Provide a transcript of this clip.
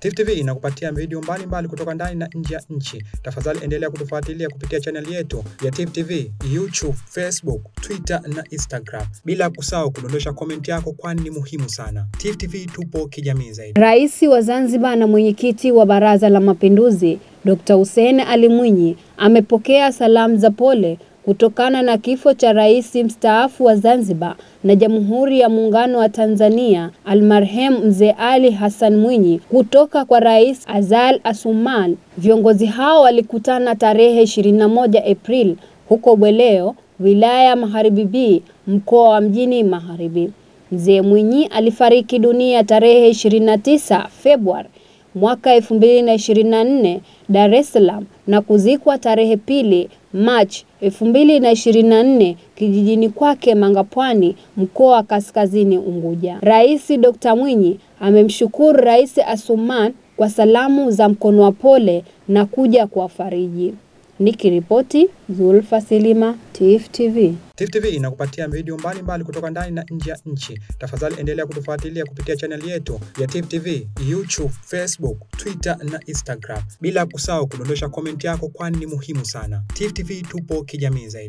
Tifu TV inakupatia video mbalimbali kutoka ndani na nje ya nchi. Tafadhali endelea kutufuatilia kupitia channel yetu ya Tifu TV, YouTube, Facebook, Twitter na Instagram. Bila kusahau kudondosha comment yako kwani ni muhimu sana. Tifu TV tupo kijamii zaidi. Rais wa Zanzibar na mwenyekiti wa Baraza la Mapinduzi, Dr. Hussein Ali Mwinyi, amepokea salamu za pole kutokana na kifo cha rais mstaafu wa Zanzibar na Jamhuri ya Muungano wa Tanzania almarhem Mzee Ali Hassan Mwinyi kutoka kwa Rais Azal Asuman. Viongozi hao walikutana tarehe 21 Aprili huko Bweleo, wilaya Magharibi B, mkoa wa Mjini Magharibi. Mzee Mwinyi alifariki dunia tarehe 29 Februari mwaka 2024 Dar es Salaam na kuzikwa tarehe 2 Machi 2024 kijijini kwake Mangapwani, mkoa wa Kaskazini Unguja. Rais Dr. Mwinyi amemshukuru Rais Asuman kwa salamu za mkono wa pole na kuja kuwafariji. Nikiripoti, Zulfa Silima, Tifu TV. Tifu TV inakupatia video mbalimbali kutoka ndani na nje ya nchi. Tafadhali endelea kutufuatilia kupitia channel yetu ya Tifu TV, YouTube, Facebook, Twitter na Instagram. Bila kusahau kudondosha comment yako kwani ni muhimu sana. Tifu TV tupo kijamii zaidi.